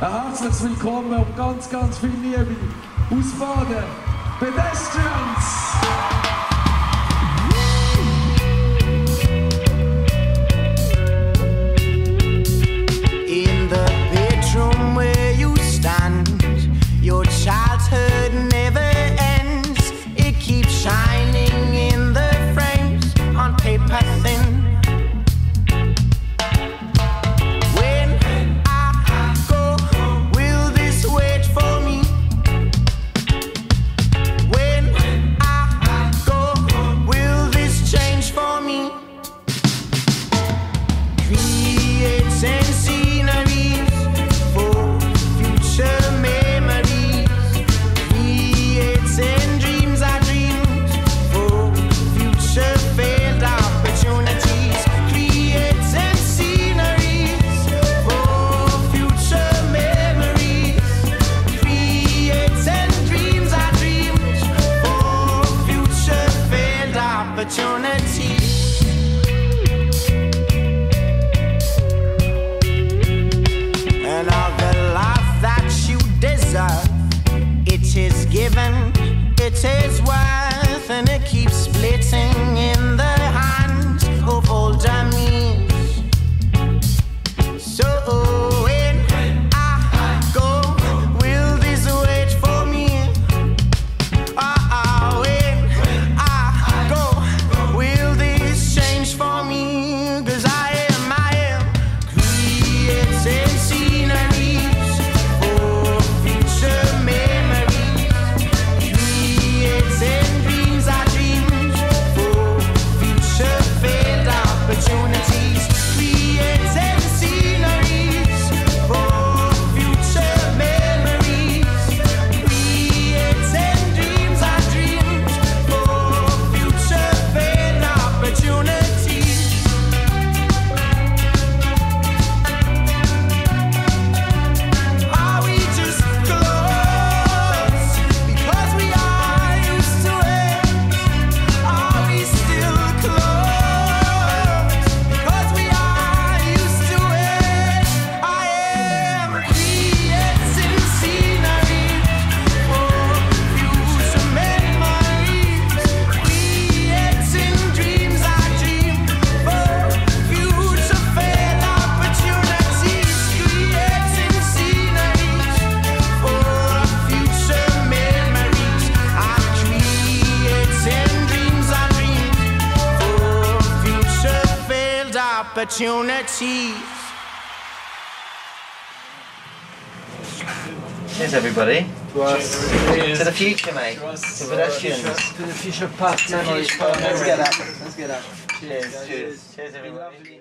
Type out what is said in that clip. Ein herzliches Willkommen und ganz, ganz viel Liebe aus Baden, Pedestrians! It is worth, and it keeps splitting in the hands of older me. So when I go, will this wait for me? When I go, will this change for me? 'Cause I am creating sceneries for future me. Cheers, everybody. To the future, mate. To Pedestrians. To the future past memories. Let's get up. Let's get up. Cheers. Cheers, everybody.